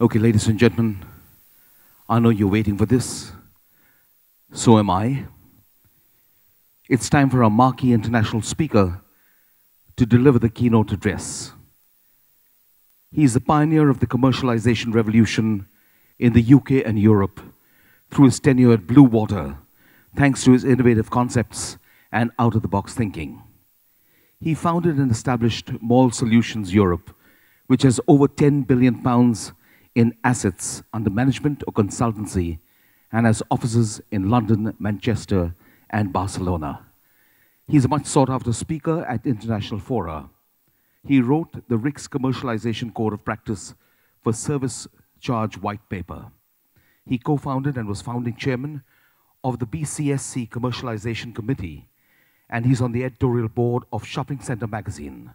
Okay, ladies and gentlemen, I know you're waiting for this. So am I. It's time for our marquee international speaker to deliver the keynote address. He's the pioneer of the commercialization revolution in the UK and Europe through his tenure at Bluewater, thanks to his innovative concepts and out-of-the-box thinking. He founded and established Mall Solutions Europe, which has over £10 billion in assets under management or consultancy and has offices in London, Manchester, and Barcelona. He's a much sought-after speaker at international fora. He wrote the RICS Commercialization Code of Practice for Service Charge White Paper. He co-founded and was founding chairman of the BCSC Commercialization Committee, and he's on the editorial board of Shopping Center Magazine.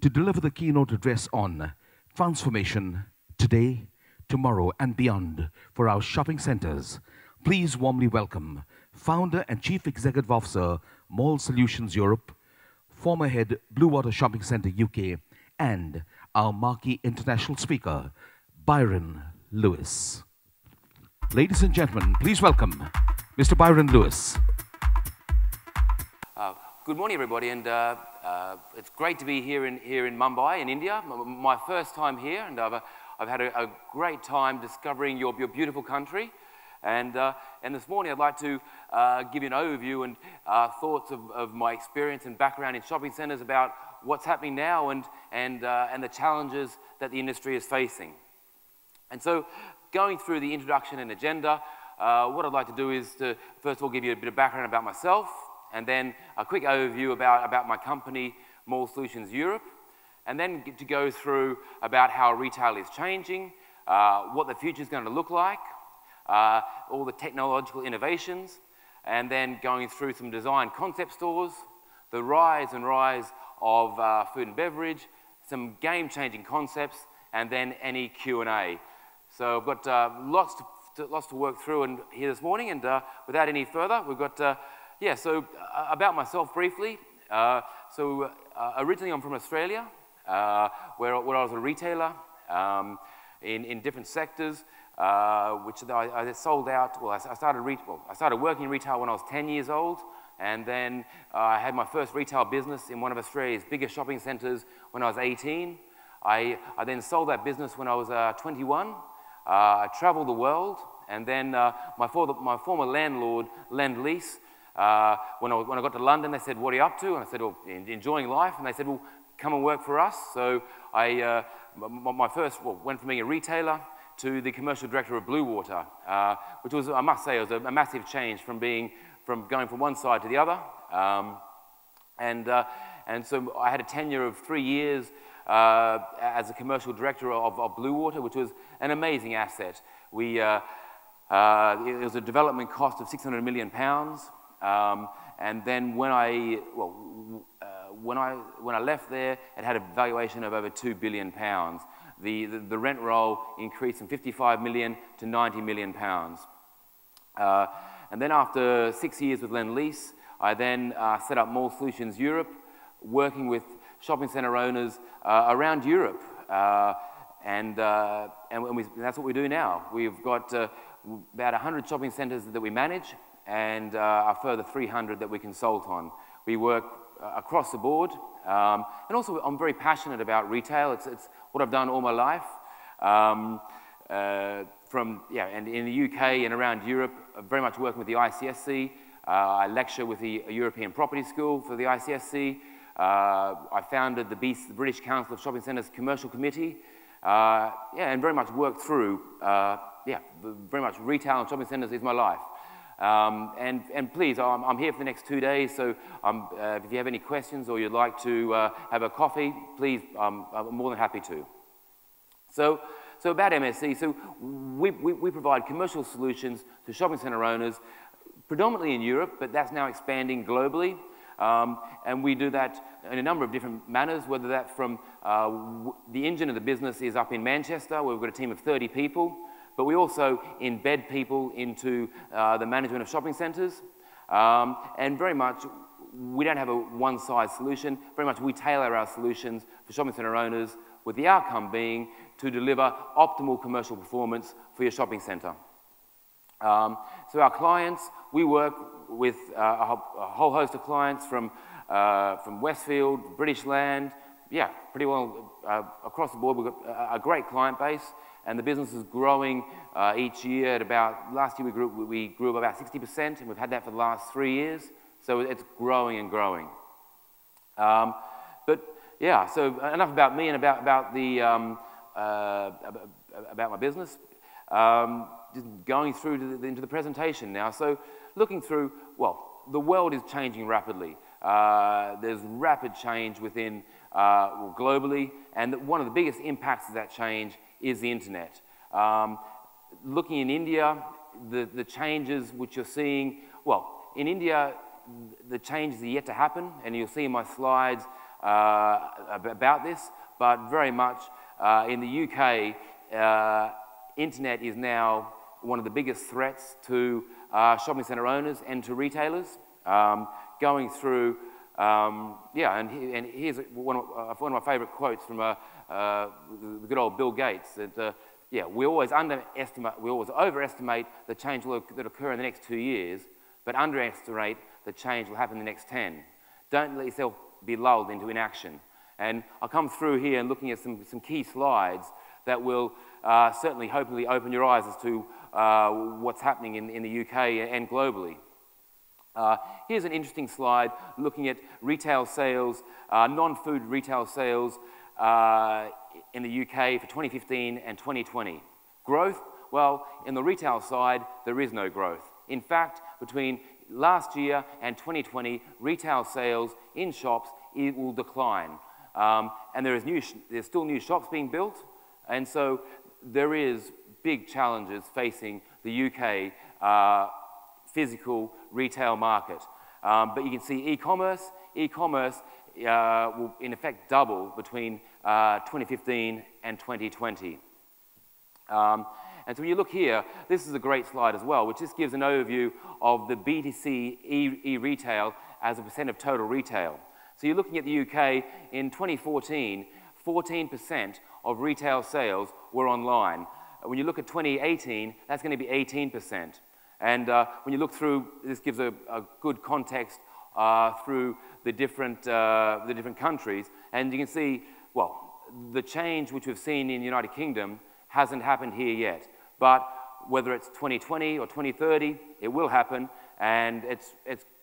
To deliver the keynote address on transformation, today, tomorrow, and beyond for our shopping centers, please warmly welcome founder and chief executive officer, Mall Solutions Europe, former head, Bluewater Shopping Center UK, and our marquee international speaker, Byron Lewis. Ladies and gentlemen, please welcome Mr. Byron Lewis. Good morning, everybody, and it's great to be here in Mumbai, in India. My first time here, and I've had a great time discovering your beautiful country. And this morning I'd like to give you an overview and thoughts of my experience and background in shopping centres about what's happening now and the challenges that the industry is facing. And so, going through the introduction and agenda, what I'd like to do is to first of all give you a bit of background about myself, and then a quick overview about my company, Mall Solutions Europe, and then to go through about how retail is changing, what the future is going to look like, all the technological innovations, and then going through some design concept stores, the rise of food and beverage, some game-changing concepts, and then any Q&A. So I've got lots to work through and here this morning, and without any further, we've got, so about myself briefly. Originally I'm from Australia, where I was a retailer in different sectors, which I sold out. Well, I started working in retail when I was 10 years old, and then I had my first retail business in one of Australia's biggest shopping centres when I was 18. I then sold that business when I was 21. I travelled the world, and then my former landlord, Lend Lease, when I got to London, they said, "What are you up to?" And I said, "Well, enjoying life." And they said, "Well, come and work for us." So I went from being a retailer to the commercial director of Bluewater, which was, I must say, it was a massive change from going from one side to the other. And so I had a tenure of 3 years as a commercial director of Bluewater, which was an amazing asset. It was a development cost of £600 million. And then when I left there, it had a valuation of over £2 billion. The rent roll increased from 55 million to 90 million pounds. And then after 6 years with Lend Lease, I then set up Mall Solutions Europe, working with shopping centre owners around Europe. And that's what we do now. We've got about 100 shopping centres that we manage and a further 300 that we consult on. We work across the board. And also, I'm very passionate about retail. It's what I've done all my life. And in the UK and around Europe, I'm very much working with the ICSC. I lecture with the European Property School for the ICSC. I founded the British Council of Shopping Centres Commercial Committee. And very much work through, very much retail and shopping centres is my life. And please, I'm here for the next 2 days, so if you have any questions or you'd like to have a coffee, please, I'm more than happy to. So about MSC, so we provide commercial solutions to shopping centre owners, predominantly in Europe, but that's now expanding globally. And we do that in a number of different manners, whether that's from the engine of the business is up in Manchester, where we've got a team of 30 people. But we also embed people into the management of shopping centres. And very much, we don't have a one-size solution. Very much, we tailor our solutions for shopping centre owners with the outcome being to deliver optimal commercial performance for your shopping centre. So our clients, we work with a whole host of clients from Westfield, British Land, yeah, pretty well across the board. We've got a great client base, and the business is growing each year at about, last year we grew about 60%, and we've had that for the last 3 years, so it's growing and growing. But yeah, so enough about me and about my business. Just going through to into the presentation now. So looking through, well, the world is changing rapidly. There's rapid change within globally, and one of the biggest impacts of that change is the internet. Looking in India, the changes which you're seeing, well, in India, the changes are yet to happen, and you'll see in my slides about this, but very much in the UK, internet is now one of the biggest threats to shopping centre owners and to retailers. Going through, yeah, and here's one of my favourite quotes from the good old Bill Gates, that yeah, we always overestimate the change that occur in the next 2 years, but underestimate the change will happen in the next 10. Don't let yourself be lulled into inaction. And I'll come through here and looking at some key slides that will certainly, hopefully, open your eyes as to what's happening in the UK and globally. Here's an interesting slide looking at retail sales, non-food retail sales in the UK for 2015 and 2020. Growth? Well, in the retail side, there is no growth. In fact, between last year and 2020, retail sales in shops, it will decline. And there's still new shops being built, and so there is big challenges facing the UK physical retail market. But you can see e-commerce. E-commerce will in effect double between 2015 and 2020. And so when you look here, this is a great slide as well, which just gives an overview of the B2C e-retail as a percent of total retail. So you're looking at the UK in 2014, 14% of retail sales were online. When you look at 2018, that's going to be 18%. And when you look through, this gives a good context through the different countries. And you can see, well, the change which we've seen in the United Kingdom hasn't happened here yet. But whether it's 2020 or 2030, it will happen, and it's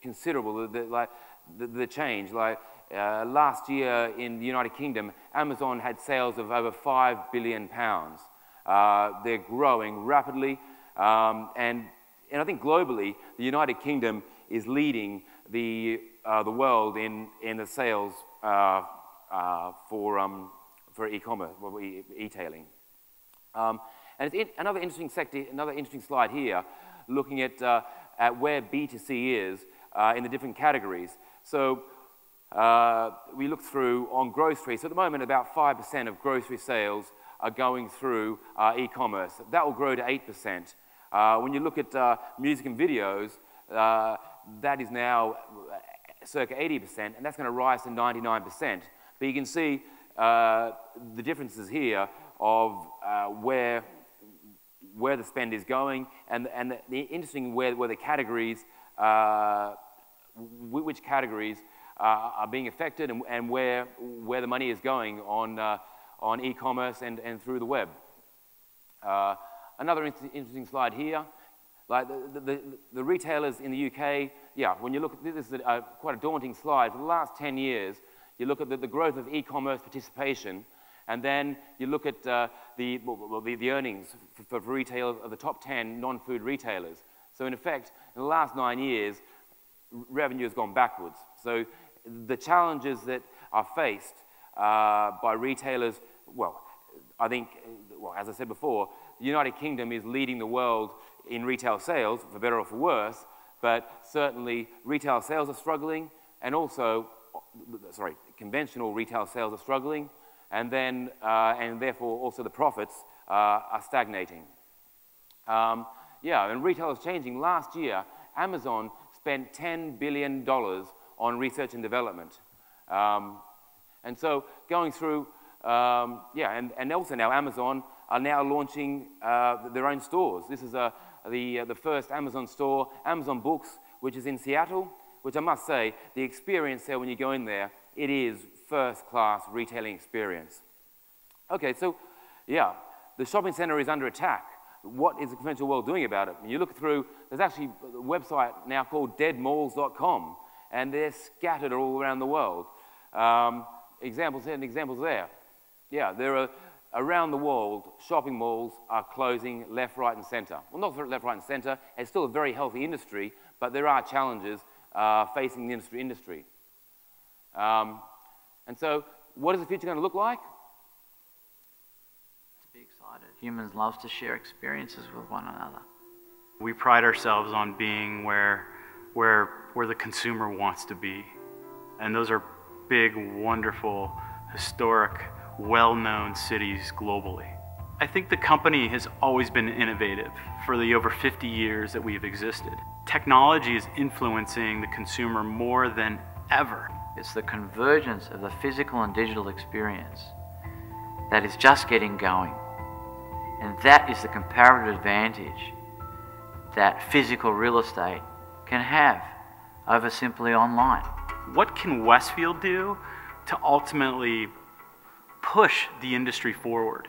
considerable, the change. Like last year in the United Kingdom, Amazon had sales of over £5 billion. They're growing rapidly. And I think globally, the United Kingdom is leading the world in the sales for e-commerce, well, e-tailing. And it's another interesting slide here, looking at where B2C is in the different categories. So we look through on grocery. So at the moment, about 5% of grocery sales are going through e-commerce. That will grow to 8%. When you look at music and videos, that is now circa 80%, and that's going to rise to 99%. But you can see the differences here of where the spend is going, and the interesting where the categories, which categories are being affected, and where the money is going on e-commerce and through the web. Another interesting slide here, like the retailers in the UK, yeah, when you look at this, is quite a daunting slide. For the last 10 years, you look at the growth of e-commerce participation, and then you look at the earnings for retail of the top 10 non-food retailers. So in effect, in the last 9 years, revenue has gone backwards. So the challenges that are faced by retailers, well, I think, well, as I said before, the United Kingdom is leading the world in retail sales, for better or for worse, but certainly retail sales are struggling, and also, sorry, conventional retail sales are struggling, and then, and therefore also the profits are stagnating. Yeah, and retail is changing. Last year, Amazon spent $10 billion on research and development. And so going through And also now Amazon are now launching their own stores. This is the first Amazon store, Amazon Books, which is in Seattle, which I must say, the experience there when you go in there, it is first-class retailing experience. Okay, so yeah, the shopping center is under attack. What is the conventional world doing about it? When you look through, there's actually a website now called deadmalls.com, and they're scattered all around the world. Examples here and examples there. Yeah, there are, around the world, shopping malls are closing left, right, and center. Well, not left, right, and center. It's still a very healthy industry, but there are challenges facing the industry. And so, what is the future going to look like? To be excited. Humans love to share experiences with one another. We pride ourselves on being where the consumer wants to be. And those are big, wonderful, historic, well-known cities globally. I think the company has always been innovative for the over 50 years that we've existed. Technology is influencing the consumer more than ever. It's the convergence of the physical and digital experience that is just getting going. And that is the comparative advantage that physical real estate can have over simply online. What can Westfield do to ultimately push the industry forward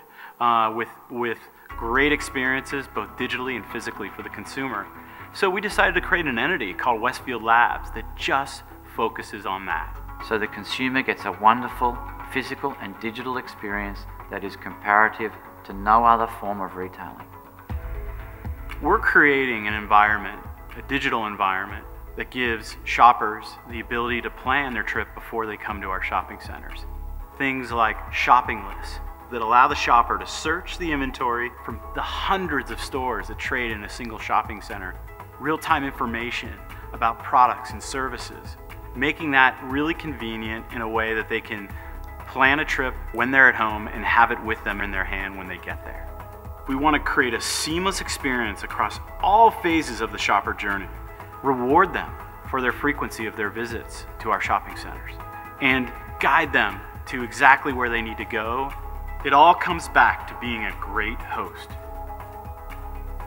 with great experiences, both digitally and physically, for the consumer? So we decided to create an entity called Westfield Labs that just focuses on that. So the consumer gets a wonderful physical and digital experience that is comparative to no other form of retailing. We're creating an environment, a digital environment, that gives shoppers the ability to plan their trip before they come to our shopping centers. Things like shopping lists that allow the shopper to search the inventory from the hundreds of stores that trade in a single shopping center. Real-time information about products and services, making that really convenient in a way that they can plan a trip when they're at home and have it with them in their hand when they get there. We want to create a seamless experience across all phases of the shopper journey, reward them for their frequency of their visits to our shopping centers, and guide them to exactly where they need to go. It all comes back to being a great host.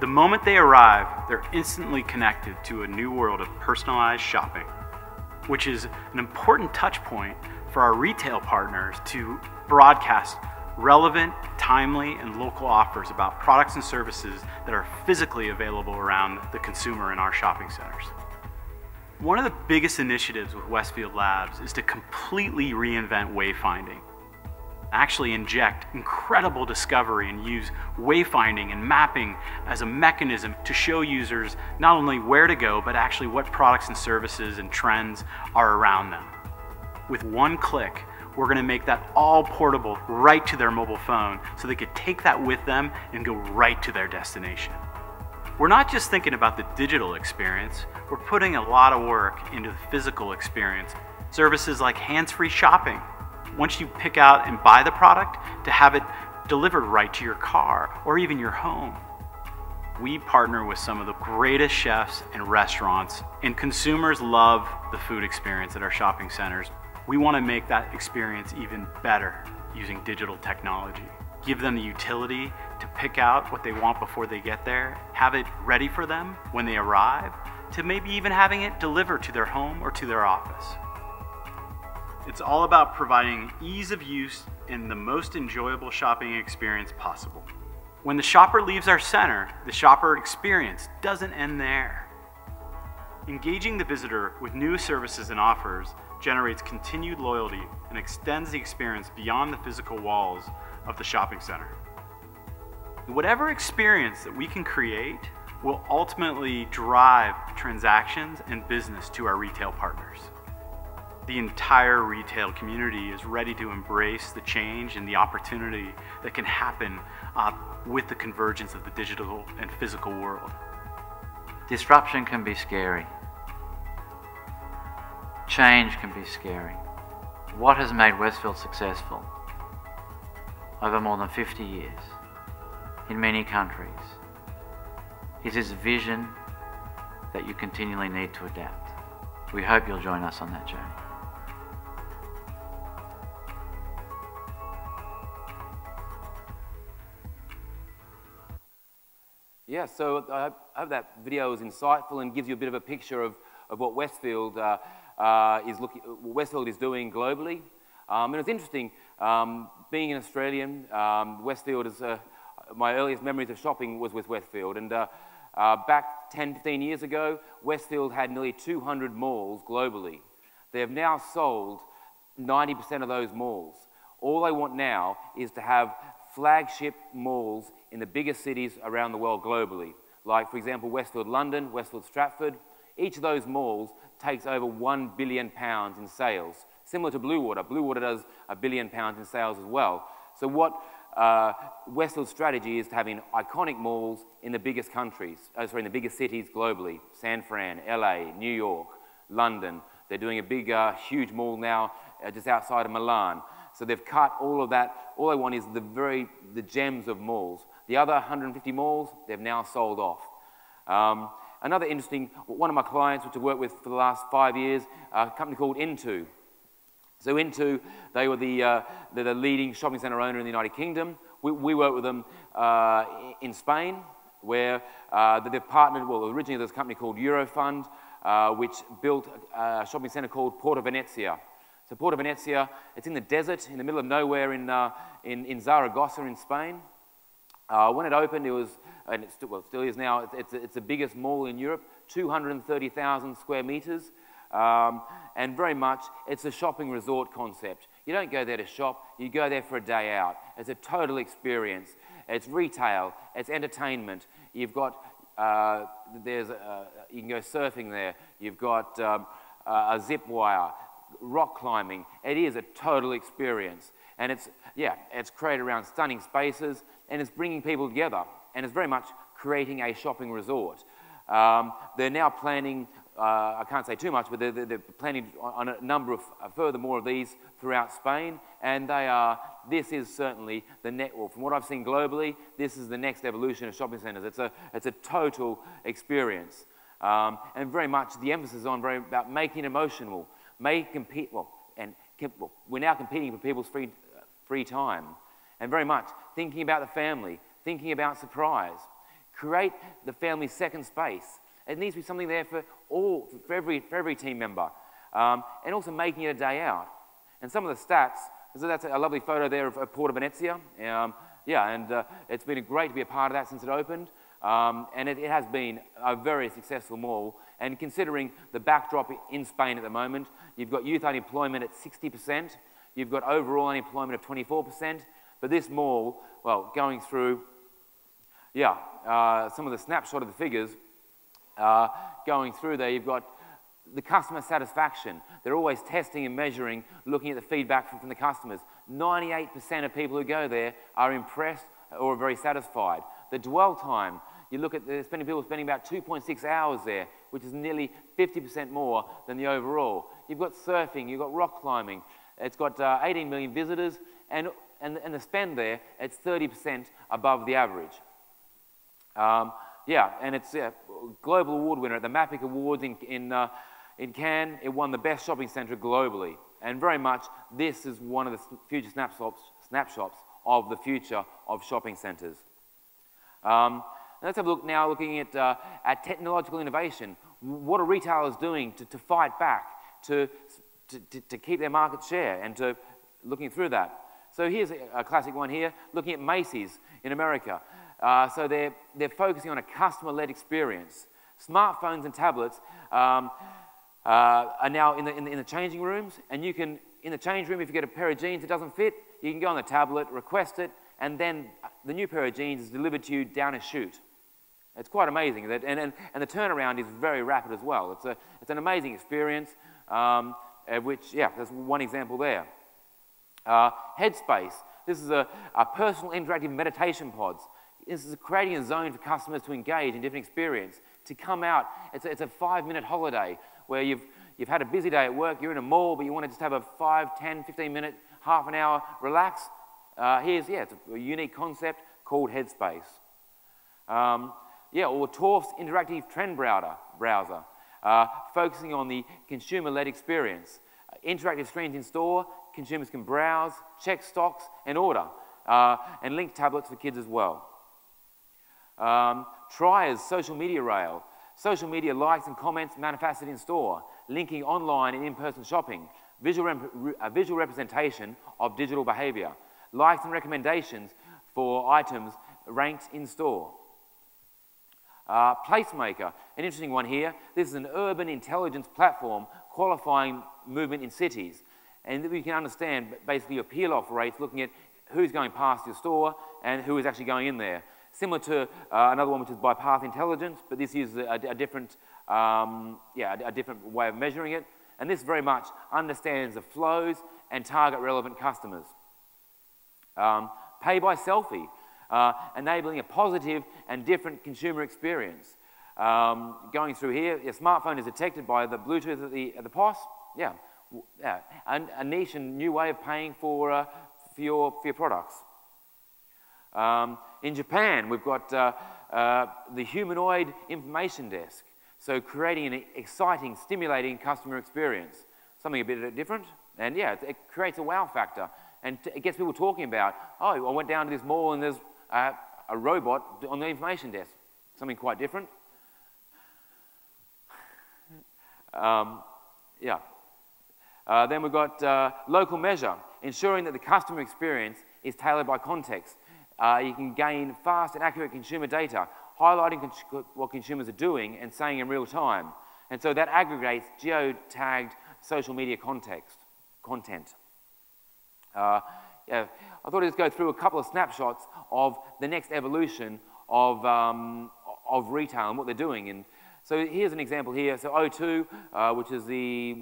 The moment they arrive, they're instantly connected to a new world of personalized shopping, which is an important touch point for our retail partners to broadcast relevant, timely, and local offers about products and services that are physically available around the consumer in our shopping centers. One of the biggest initiatives with Westfield Labs is to completely reinvent wayfinding. Actually inject incredible discovery and use wayfinding and mapping as a mechanism to show users not only where to go, but actually what products and services and trends are around them. With one click, we're going to make that all portable right to their mobile phone so they could take that with them and go right to their destination. We're not just thinking about the digital experience, we're putting a lot of work into the physical experience. Services like hands-free shopping. Once you pick out and buy the product, to have it delivered right to your car or even your home. We partner with some of the greatest chefs and restaurants, and consumers love the food experience at our shopping centers. We want to make that experience even better using digital technology. Give them the utility to pick out what they want before they get there, have it ready for them when they arrive, to maybe even having it delivered to their home or to their office. It's all about providing ease of use and the most enjoyable shopping experience possible. When the shopper leaves our center, the shopper experience doesn't end there. Engaging the visitor with new services and offers generates continued loyalty and extends the experience beyond the physical walls of the shopping center. Whatever experience that we can create will ultimately drive transactions and business to our retail partners. The entire retail community is ready to embrace the change and the opportunity that can happen with the convergence of the digital and physical world. Disruption can be scary. Change can be scary. What has made Westfield successful? Over more than 50 years, in many countries, is this vision that you continually need to adapt. We hope you'll join us on that journey. Yeah, so I hope that video is insightful and gives you a bit of a picture of what Westfield Westfield is doing globally. And it's interesting, being an Australian, Westfield is, my earliest memories of shopping was with Westfield. And back 10, 15 years ago, Westfield had nearly 200 malls globally. They have now sold 90% of those malls. All they want now is to have flagship malls in the biggest cities around the world globally. Like, for example, Westfield London, Westfield Stratford. Each of those malls takes over £1 billion in sales. Similar to Bluewater. Bluewater does £1 billion in sales as well. So what Westfield's strategy is to have in iconic malls in the biggest countries, sorry, in the biggest cities globally. San Fran, LA, New York, London. They're doing a big, huge mall now just outside of Milan. So they've cut all of that. All they want is the gems of malls. The other 150 malls, they've now sold off. Another interesting, one of my clients, which I've worked with for the last 5 years, a company called Intu. So Intu, they were the leading shopping centre owner in the United Kingdom. We worked with them in Spain, where they've partnered, well, originally there's a company called Eurofund, which built a shopping centre called Puerto Venecia. So Puerto Venecia, it's in the desert, in the middle of nowhere in Zaragoza in Spain. When it opened, it was, and it still, well, it still is now, it's the biggest mall in Europe, 230,000 square metres. And very much, it's a shopping resort concept. You don't go there to shop, you go there for a day out. It's a total experience. It's retail, it's entertainment. You've got, you can go surfing there. You've got a zip wire, rock climbing. It is a total experience. And it's, yeah, it's created around stunning spaces and it's bringing people together. And it's very much creating a shopping resort. They're now planning, I can't say too much, but they're planning on a number of furthermore of these throughout Spain, and they are, this is certainly the network. From what I've seen globally, this is the next evolution of shopping centres. It's a total experience. And very much the emphasis on about making it emotional, we're now competing for people's free time. And very much thinking about the family, thinking about surprise. Create the family's second space. It needs to be something there for every team member. And also making it a day out. And some of the stats, so that's a lovely photo there of Puerto Venecia. Yeah, and it's been great to be a part of that since it opened. And it has been a very successful mall. And considering the backdrop in Spain at the moment, you've got youth unemployment at 60%. You've got overall unemployment of 24%. But this mall, well, going through, yeah, some of the snapshot of the figures, going through there, you've got the customer satisfaction. They're always testing and measuring, looking at the feedback from the customers. 98% of people who go there are impressed or very satisfied. The dwell time, you look at the people spending about 2.6 hours there, which is nearly 50% more than the overall. You've got surfing, you've got rock climbing. It's got 18 million visitors, and the spend there, it's 30% above the average. Yeah, and it's a global award winner at the MAPIC Awards in Cannes. It won the best shopping centre globally. And very much, this is one of the future snapshots of the future of shopping centres. Let's have a look now, looking at technological innovation. What are retailers doing to fight back, to keep their market share, and to looking through that? So here's a classic one here, looking at Macy's in America. So they're focusing on a customer-led experience. Smartphones and tablets are now in the changing rooms, and you can, in the change room, if you get a pair of jeans that doesn't fit, you can go on the tablet, request it, and then the new pair of jeans is delivered to you down a chute. It's quite amazing, and the turnaround is very rapid as well. It's an amazing experience, which, yeah, there's one example there. Headspace, this is a personal interactive meditation pods. This is creating a zone for customers to engage in different experience, to come out. It's a 5-minute holiday where you've had a busy day at work, you're in a mall, but you want to just have a 5, 10, 15-minute, half an hour, relax. Here's, yeah, it's a unique concept called Headspace. Yeah, or Torf's interactive trend browser, focusing on the consumer-led experience. Interactive screens in store, consumers can browse, check stocks, and order, and link tablets for kids as well. Triers, social media rail, social media likes and comments manifested in store, linking online and in-person shopping, a visual representation of digital behavior, likes and recommendations for items ranked in store. Placemaker, an interesting one here. This is an urban intelligence platform qualifying movement in cities. And we can understand basically your peel-off rates, looking at who's going past your store and who is actually going in there. Similar to another one which is by Path Intelligence, but this uses a different way of measuring it. And this very much understands the flows and target relevant customers. Pay by selfie, enabling a positive and different consumer experience. Going through here, your smartphone is detected by the Bluetooth at the POS. Yeah, yeah. A niche and new way of paying for your products. In Japan, we've got the humanoid information desk. So creating an exciting, stimulating customer experience. Something a bit different. And yeah, it creates a wow factor. And it gets people talking about, oh, I went down to this mall and there's a robot on the information desk. Something quite different. Then we've got local measure, ensuring that the customer experience is tailored by context. You can gain fast and accurate consumer data, highlighting what consumers are doing and saying in real time. And so that aggregates geo-tagged social media content. I thought I'd just go through a couple of snapshots of the next evolution of retail and what they're doing. And so here's an example here. So O2, which is the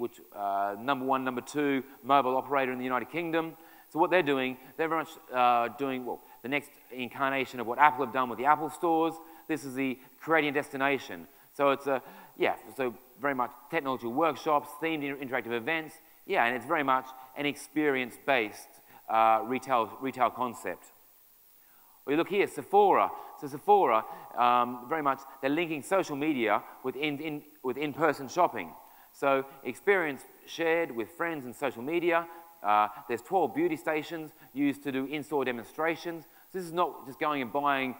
number 1, number 2 mobile operator in the United Kingdom. So what they're doing, they're very much doing, well, the next incarnation of what Apple have done with the Apple stores. This is the creating destination. So it's a, yeah, so very much technology workshops, themed interactive events. Yeah, and it's very much an experience-based retail concept. We look here, Sephora. So Sephora, very much, they're linking social media with in-person shopping. So experience shared with friends and social media. There's 12 beauty stations used to do in-store demonstrations. So this is not just going and buying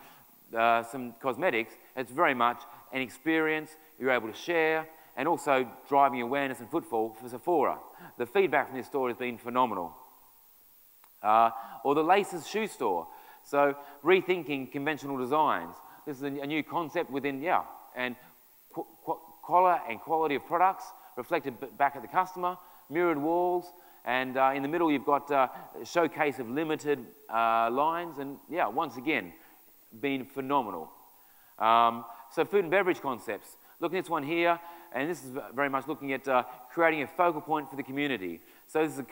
some cosmetics. It's very much an experience you're able to share, and also driving awareness and footfall for Sephora. The feedback from this store has been phenomenal. Or the Laces shoe store. So rethinking conventional designs. This is a new concept within, yeah, and color and quality of products reflected back at the customer, mirrored walls, and in the middle you've got a showcase of limited lines, and yeah, once again, been phenomenal. So food and beverage concepts. Look at this one here, and this is very much looking at creating a focal point for the community. So this is a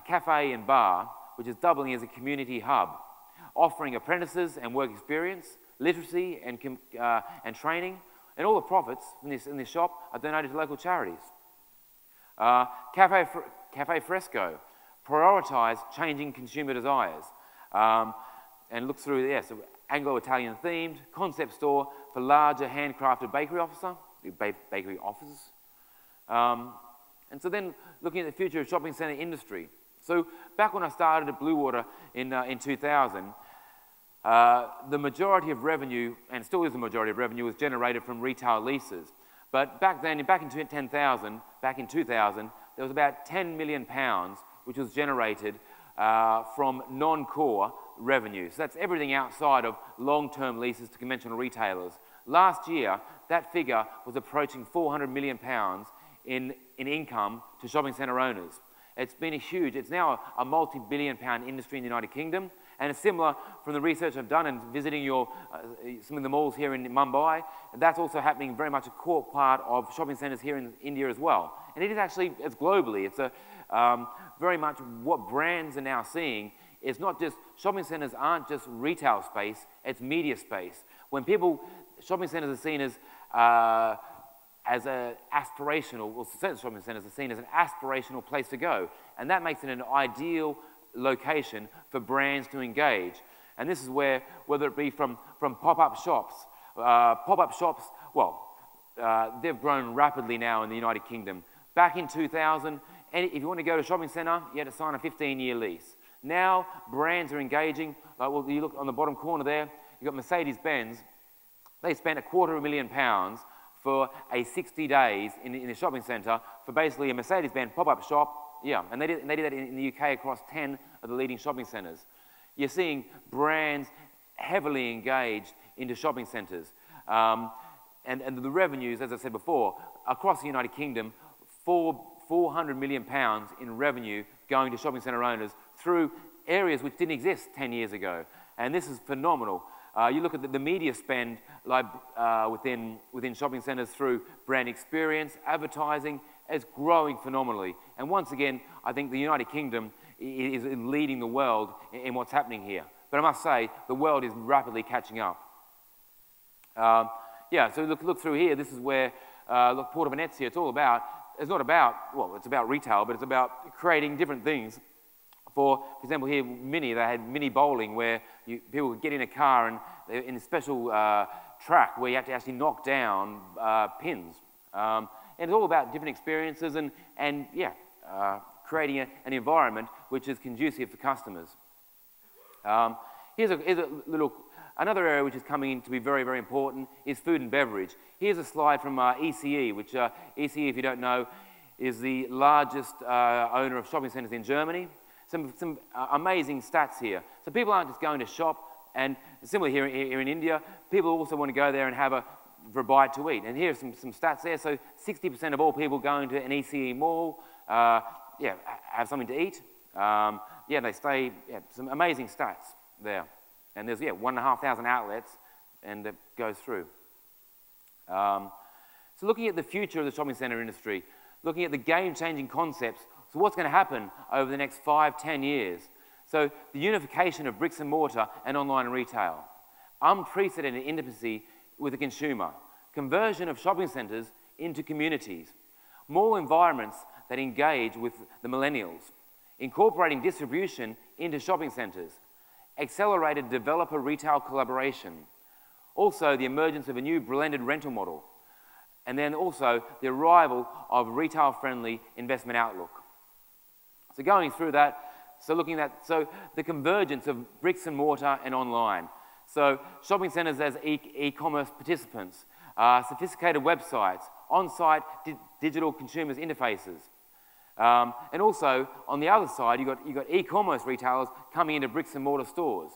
cafe and bar, which is doubling as a community hub, offering apprentices and work experience, literacy and training, and all the profits in this shop are donated to local charities. Cafe Fresco, prioritize changing consumer desires, and look through there, so Anglo-Italian themed, concept store for larger handcrafted bakery offices. And so then looking at the future of shopping centre industry. So back when I started at Bluewater in 2000, the majority of revenue, and still is the majority of revenue, was generated from retail leases. But back then, back in 2000, there was about £10 million which was generated from non-core revenue. So that's everything outside of long-term leases to conventional retailers. Last year, that figure was approaching £400 million in income to shopping centre owners. It's been a huge, it's now a multi-billion-pound industry in the United Kingdom, and it's similar from the research I've done and visiting some of the malls here in Mumbai, and that's also happening very much a core part of shopping centres here in India as well. And it is actually, it's globally, it's a very much what brands are now seeing. It's not just, shopping centres aren't just retail space, it's media space. When people, shopping centres are seen as aspirational, well, certain shopping centres are seen as an aspirational place to go, and that makes it an ideal location for brands to engage. And this is where, whether it be from pop-up shops, well, they've grown rapidly now in the United Kingdom. Back in 2000, if you want to go to a shopping centre, you had to sign a 15-year lease. Now brands are engaging, like, well, you look on the bottom corner there, you've got Mercedes-Benz They spent £250,000 for a 60 days in a shopping centre for basically a Mercedes-Benz pop-up shop. Yeah, and they did that in the UK across 10 of the leading shopping centres. You're seeing brands heavily engaged into shopping centres. And the revenues, as I said before, across the United Kingdom, £400 million in revenue going to shopping centre owners through areas which didn't exist 10 years ago. And this is phenomenal. You look at the media spend like, within shopping centres through brand experience, advertising, it's growing phenomenally. And once again, I think the United Kingdom is leading the world in what's happening here. But I must say, the world is rapidly catching up. Yeah, so look through here. This is where look, Puerto Venecia, it's all about, it's not about, well, it's about retail, but it's about creating different things. For example, here, mini, they had mini bowling where people could get in a car and in a special track where you have to actually knock down pins. And it's all about different experiences and yeah, creating an environment which is conducive for customers. Here's a little, another area which is coming in to be very, very important is food and beverage. Here's a slide from ECE, which ECE, if you don't know, is the largest owner of shopping centres in Germany. Some amazing stats here. So people aren't just going to shop, and similarly here in India, people also want to go there and have for a bite to eat. And here are some stats there. So 60% of all people going to an ECE mall, yeah, have something to eat. Yeah, they stay, yeah, some amazing stats there. And there's, yeah, 1,500 outlets, and that goes through. So looking at the future of the shopping centre industry, looking at the game-changing concepts, so what's going to happen over the next 5–10 years? So the unification of bricks and mortar and online retail, unprecedented intimacy with the consumer, conversion of shopping centres into communities, mall environments that engage with the millennials, incorporating distribution into shopping centres, accelerated developer-retail collaboration, also the emergence of a new blended rental model, and then also the arrival of retail-friendly investment outlook. So going through that, so looking at that, so the convergence of bricks and mortar and online. So shopping centres as e-commerce participants, sophisticated websites, on-site digital consumers interfaces. And also, on the other side, you've got e-commerce retailers coming into bricks and mortar stores.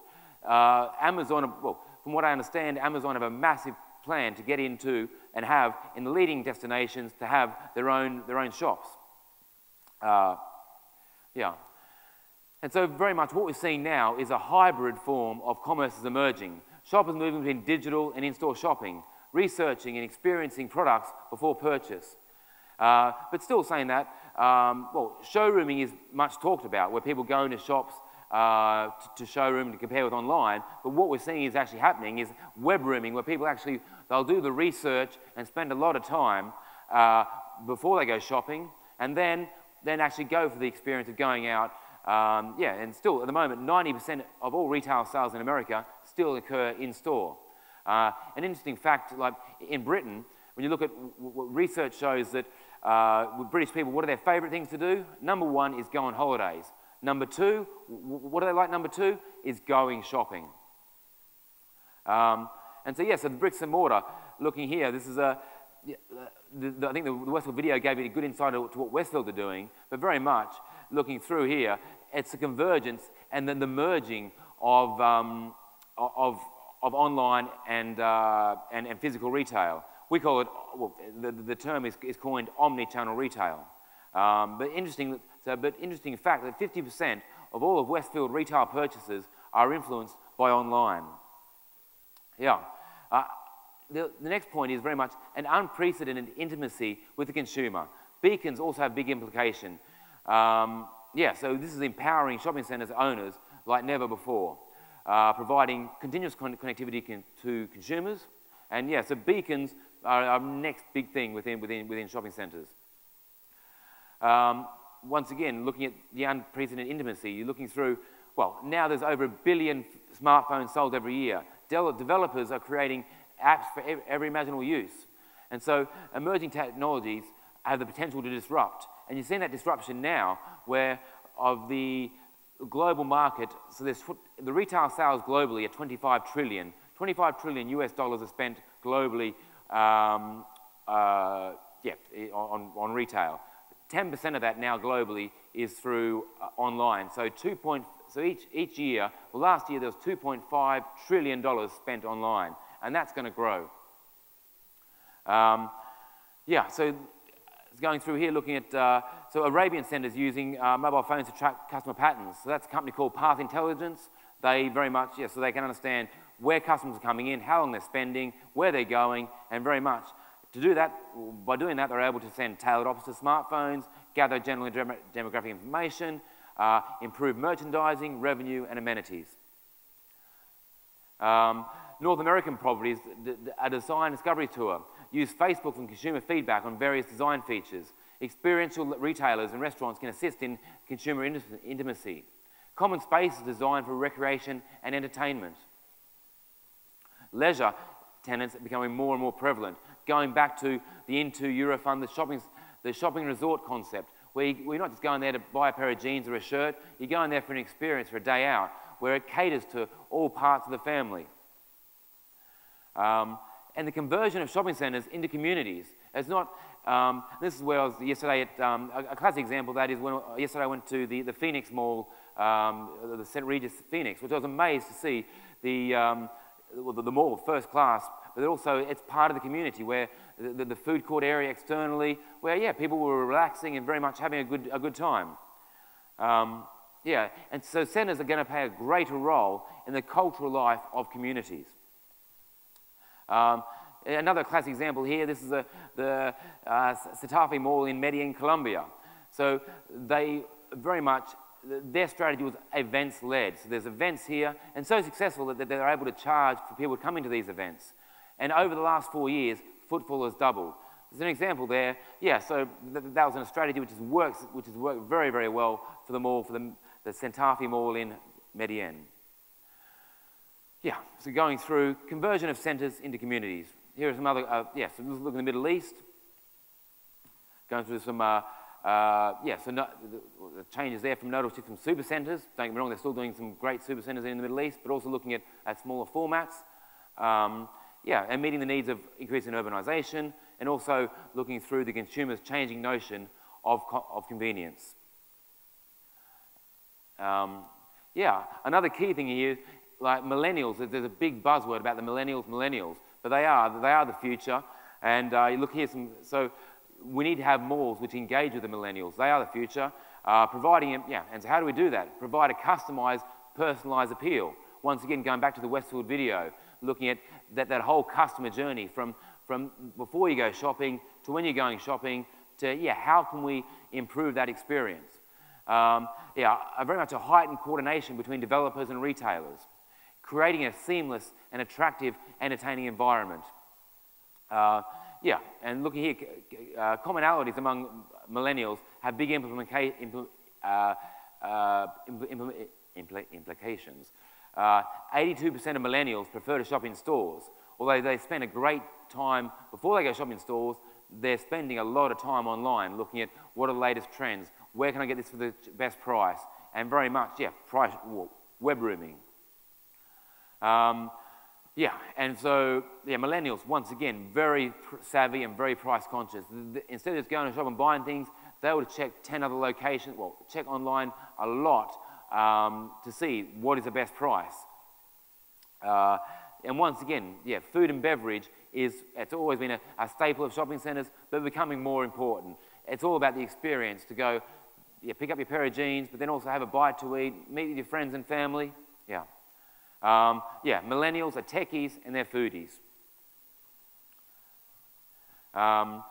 Amazon, well, from what I understand, Amazon have a massive plan to get into and have, in the leading destinations, to have their own shops. Yeah. And so very much what we're seeing now is a hybrid form of commerce is emerging. Shoppers moving between digital and in-store shopping, researching and experiencing products before purchase. But still saying that, well, showrooming is much talked about, where people go into shops to showroom to compare with online, but what we're seeing is actually happening is web rooming, where people actually, they'll do the research and spend a lot of time before they go shopping, and then actually go for the experience of going out. Yeah, and still, at the moment, 90% of all retail sales in America still occur in-store. An interesting fact, like in Britain, when you look at what research shows that with British people, what are their favourite things to do? Number 1 is go on holidays. Number 2, what do they like? Number 2 is going shopping. And so, yeah, so the bricks and mortar, looking here, this is a... I think the Westfield video gave you a good insight to what Westfield are doing, but very much looking through here, it's a convergence and then the merging of online and physical retail. We call it, well, the term is coined omni-channel retail. But interesting fact that 50% of all of Westfield retail purchases are influenced by online. Yeah. The next point is very much an unprecedented intimacy with the consumer. Beacons also have big implication. Yeah, so this is empowering shopping centres owners like never before, providing continuous connectivity to consumers. And yeah, so beacons are our next big thing within shopping centres. Once again, looking at the unprecedented intimacy, you're looking through, well, now there's over 1 billion smartphones sold every year. Developers are creating apps for every imaginable use. And so emerging technologies have the potential to disrupt. And you're seeing that disruption now where of the global market, so the retail sales globally are 25 trillion, $25 trillion are spent globally on retail. 10% of that now globally is through online. So each year, well, last year there was $2.5 trillion spent online, and that's going to grow. So going through here, looking at Arabian Centre's using mobile phones to track customer patterns. So that's a company called Path Intelligence. They very much, so they can understand where customers are coming in, how long they're spending, where they're going, and very much. To do that, by doing that, they're able to send tailored offers to smartphones, gather general demographic information, improve merchandising, revenue, and amenities. North American properties, a design discovery tour, use Facebook and consumer feedback on various design features. Experiential retailers and restaurants can assist in consumer intimacy. Common space is designed for recreation and entertainment. Leisure tenants are becoming more and more prevalent. Going back to the Intu, Eurofund, the shopping resort concept, where we're not just going there to buy a pair of jeans or a shirt, you're going there for an experience, for a day out, where it caters to all parts of the family. And the conversion of shopping centres into communities. It's not, this is where I was yesterday at, a classic example of that is when yesterday I went to the Phoenix Mall, the St. Regis Phoenix, which I was amazed to see the mall, first class, but also it's part of the community where the food court area externally, where, people were relaxing and very much having a good time. And so centres are going to play a greater role in the cultural life of communities. Another classic example here, this is the Centafi Mall in Medellin, Colombia. So they very much, their strategy was events-led. So there's events here, and so successful that they're able to charge for people coming to these events. And over the last 4 years, footfall has doubled. There's an example there. So that was a strategy which has worked very, very well for the mall, for the Centafi Mall in Medellin. So going through conversion of centres into communities. Here are some other, so let's look in the Middle East. Going through some, the changes there from nodal shift from super centres. Don't get me wrong, they're still doing some great super centres in the Middle East, but also looking at smaller formats. And meeting the needs of increasing urbanisation, and also looking through the consumer's changing notion of convenience. Another key thing here, like millennials, there's a big buzzword about the millennials, but they are the future. And you look here, so we need to have malls which engage with the millennials. They are the future, and so how do we do that? Provide a customised, personalised appeal. Once again, going back to the Westfield video, looking at that whole customer journey from before you go shopping to when you're going shopping to, how can we improve that experience? Very much a heightened coordination between developers and retailers, creating a seamless and attractive, entertaining environment. And looking here, commonalities among millennials have big implications. 82% of millennials prefer to shop in stores. Although they spend a great time before they go shop in stores, they're spending a lot of time online looking at what are the latest trends, where can I get this for the best price, and very much, price web rooming. Millennials, once again, very savvy and very price conscious. Instead of just going to shop and buying things, they would check 10 other locations, check online a lot to see what is the best price. And once again, food and beverage it's always been a staple of shopping centres, but becoming more important. It's all about the experience to go, pick up your pair of jeans, but then also have a bite to eat, meet with your friends and family, millennials are techies and they're foodies. And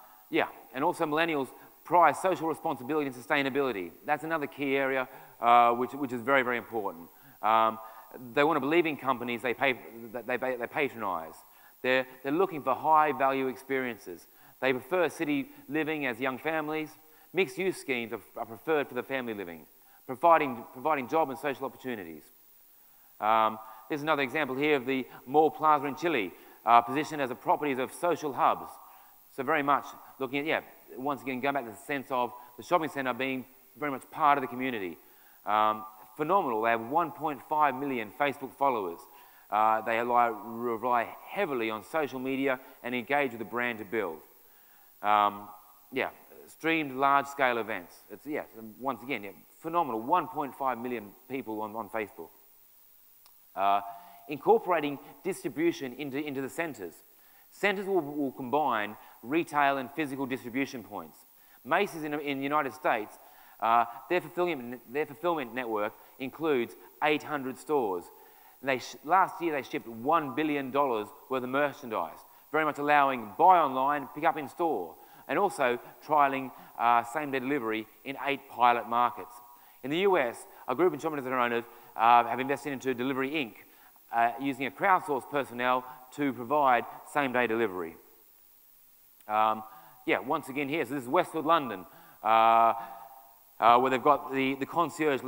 also millennials prize social responsibility and sustainability. That's another key area which is very, very important. They want to believe in companies they patronise. They're looking for high-value experiences. They prefer city living as young families. Mixed-use schemes are preferred for the family living, providing job and social opportunities. There's another example here of the Mall Plaza in Chile, positioned as a properties of social hubs. So very much looking at, once again, going back to the sense of the shopping centre being very much part of the community. Phenomenal, they have 1.5 million Facebook followers. They rely heavily on social media and engage with the brand to build. Yeah, streamed large-scale events. It's, yeah, once again, yeah, phenomenal. 1.5 million people on Facebook. Incorporating distribution into the centres. Centres will combine retail and physical distribution points. Macy's in the United States, their fulfillment network includes 800 stores. Last year, they shipped $1 billion worth of merchandise, very much allowing buy online, pick up in store, and also trialing same-day delivery in 8 pilot markets. In the US, a group of shop owners have invested into Delivery Inc, using a crowdsourced personnel to provide same-day delivery. Yeah, once again here, so this is Westfield London, where they've got the concierge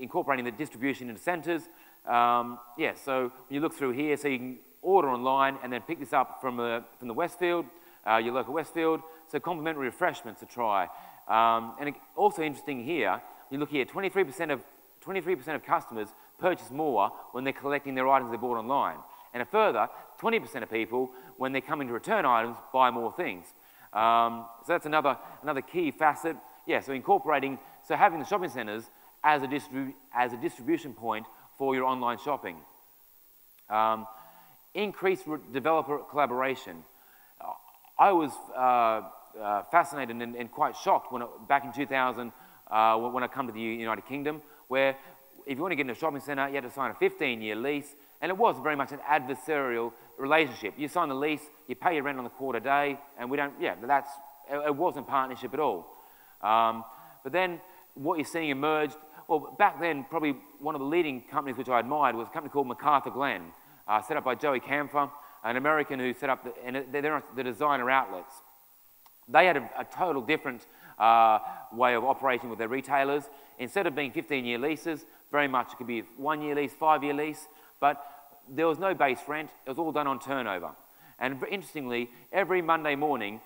incorporating the distribution into centres. Yeah, so when you look through here, so you can order online and then pick this up from the Westfield, your local Westfield. So complimentary refreshments to try. And it, also interesting here, you look here, 23% of customers purchase more when they're collecting their items they bought online. And a further 20% of people, when they're coming to return items, buy more things. So that's another key facet. Yeah, so incorporating, so having the shopping centres as a distribution point for your online shopping. Increased developer collaboration. I was fascinated and quite shocked when back in 2000 when I come to the United Kingdom, where if you want to get into a shopping centre, you had to sign a 15-year lease, and it was very much an adversarial relationship. You sign the lease, you pay your rent on the quarter day, and we don't, yeah, that's, it wasn't partnership at all. But then what you're seeing emerged, well, back then, probably one of the leading companies which I admired was a company called MacArthur Glen, set up by Joey Camper, an American who set up the designer outlets. They had a total different way of operating with their retailers. Instead of being 15-year leases, very much it could be a 1-year lease, 5-year lease, but there was no base rent. It was all done on turnover. And interestingly, every Monday morning,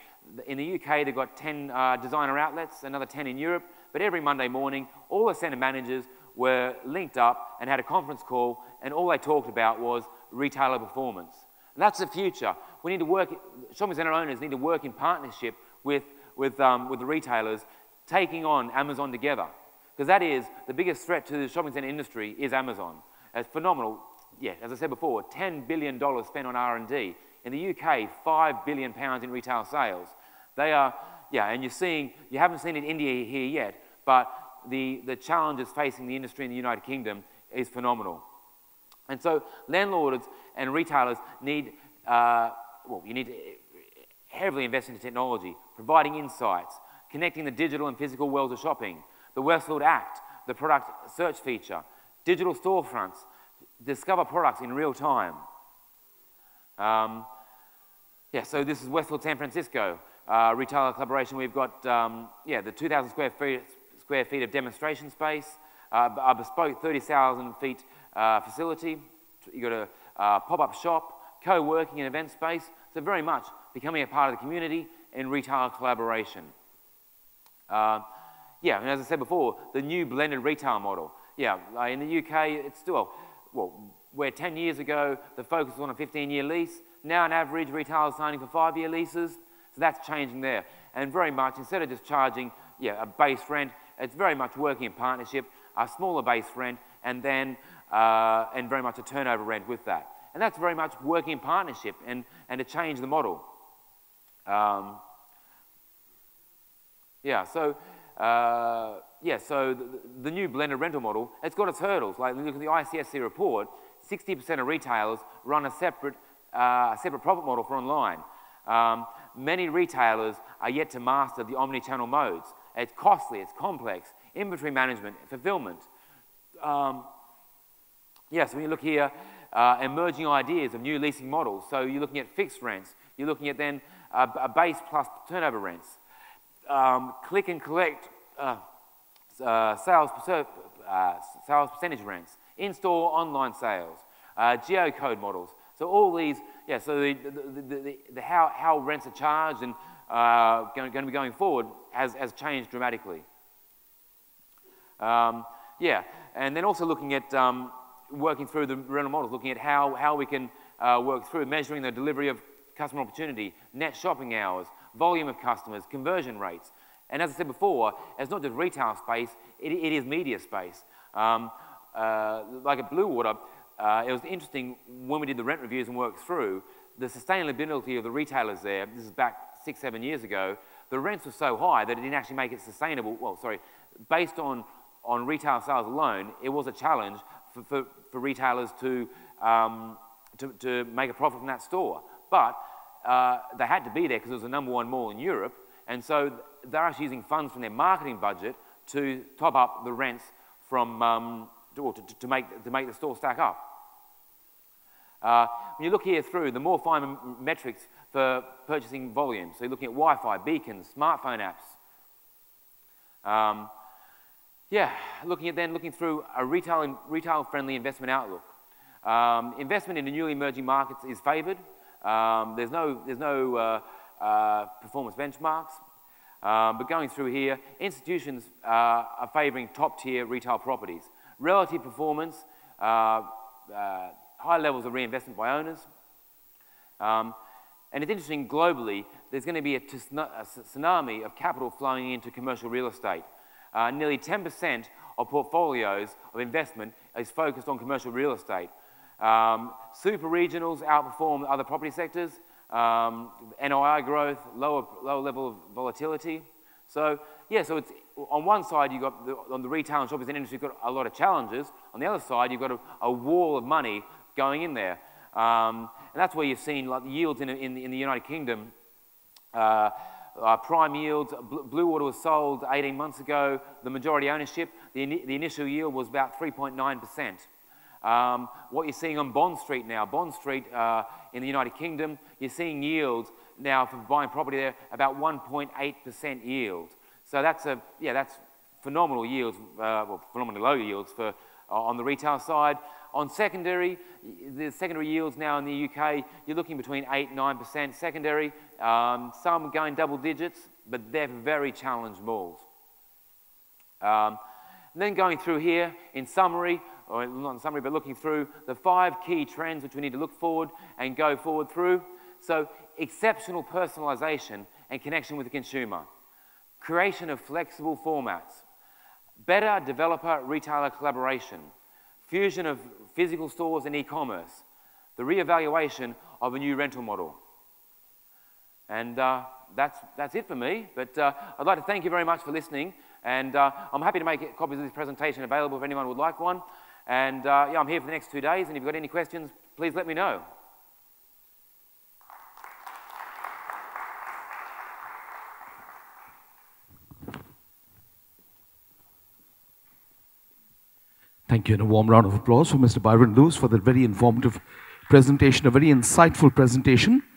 in the UK, they've got 10 designer outlets, another 10 in Europe, but every Monday morning, all the centre managers were linked up and had a conference call, and all they talked about was retailer performance. And that's the future. We need to work, shopping centre owners need to work in partnership with the retailers, taking on Amazon together. Because that is the biggest threat to the shopping centre industry is Amazon. It's phenomenal. Yeah, as I said before, $10 billion spent on R&D. In the UK, £5 billion in retail sales. They are, yeah, and you're seeing, you haven't seen it in India here yet, but the challenges facing the industry in the United Kingdom is phenomenal. And so landlords and retailers need, well, you need to heavily invest into technology, providing insights, connecting the digital and physical worlds of shopping, the Westfield Act, the product search feature, digital storefronts, discover products in real time. Yeah, so this is Westfield San Francisco, retailer collaboration. We've got, yeah, the 2,000 square feet of demonstration space, a bespoke 30,000 feet facility. You've got a pop-up shop, co-working and event space. So very much becoming a part of the community and retailer collaboration. Yeah, and as I said before, the new blended retail model. Yeah, in the UK, it's still, well, where 10 years ago, the focus was on a 15-year lease. Now an average retailer is signing for 5-year leases. So that's changing there. And very much, instead of just charging, yeah, a base rent, it's very much working in partnership, a smaller base rent, and then, and very much a turnover rent with that. And that's very much working in partnership and to change the model. Yeah, so, yeah, so the new blended rental model, it's got its hurdles. Like, look at the ICSC report, 60% of retailers run a separate profit model for online. Many retailers are yet to master the omni-channel modes. It's costly, it's complex, inventory management, fulfillment. Yeah, so when you look here, emerging ideas of new leasing models. So you're looking at fixed rents. You're looking at then a base plus turnover rents. Click and collect sales percentage rents, in-store online sales, geocode models. So all these, yeah, so the how rents are charged and going to be going forward has changed dramatically. Yeah, and then also looking at working through the rental models, looking at how we can work through measuring the delivery of customer opportunity, net shopping hours, volume of customers, conversion rates. And as I said before, it's not just retail space, it is media space. Like at Bluewater, it was interesting when we did the rent reviews and worked through the sustainability of the retailers there. This is back 6-7 years ago. The rents were so high that it didn't actually make it sustainable. Well, sorry, based on retail sales alone, it was a challenge for retailers to make a profit from that store. But they had to be there because it was the #1 mall in Europe, and so they're actually using funds from their marketing budget to top up the rents from to make the store stack up. When you look here through the more fine metrics for purchasing volume, so you're looking at Wi-Fi, beacons, smartphone apps. Yeah, looking through a retail-friendly investment outlook. Investment in the newly emerging markets is favoured. There's no performance benchmarks. But going through here, institutions are favouring top-tier retail properties. Relative performance, high levels of reinvestment by owners. And it's interesting, globally, there's going to be a tsunami of capital flowing into commercial real estate. Nearly 10% of portfolios of investment is focused on commercial real estate. Super regionals outperform other property sectors, NOI growth, lower level of volatility. So, yeah, so it's, on one side, you've got, on the retail and shopping industry, you've got a lot of challenges. On the other side, you've got a wall of money going in there. And that's where you've seen like, yields in the United Kingdom, prime yields. Bluewater was sold 18 months ago, the majority ownership. The initial yield was about 3.9%. What you're seeing on Bond Street now, Bond Street in the United Kingdom, you're seeing yields now for buying property there about 1.8% yield. So that's a that's phenomenal yields, well, phenomenally low yields for on the retail side. On secondary, the secondary yields now in the UK, you're looking between 8-9% secondary. Some going double digits, but they're very challenged malls. Then going through here, in summary, or not in summary, but looking through the 5 key trends which we need to look forward and go forward through. So exceptional personalization and connection with the consumer. Creation of flexible formats. Better developer-retailer collaboration. Fusion of physical stores and e-commerce. The re-evaluation of a new rental model. And that's it for me, but I'd like to thank you very much for listening, and I'm happy to make copies of this presentation available if anyone would like one. And yeah, I'm here for the next 2 days, and if you've got any questions, please let me know. Thank you, and a warm round of applause for Mr. Byron Lewis for that very informative presentation, a very insightful presentation.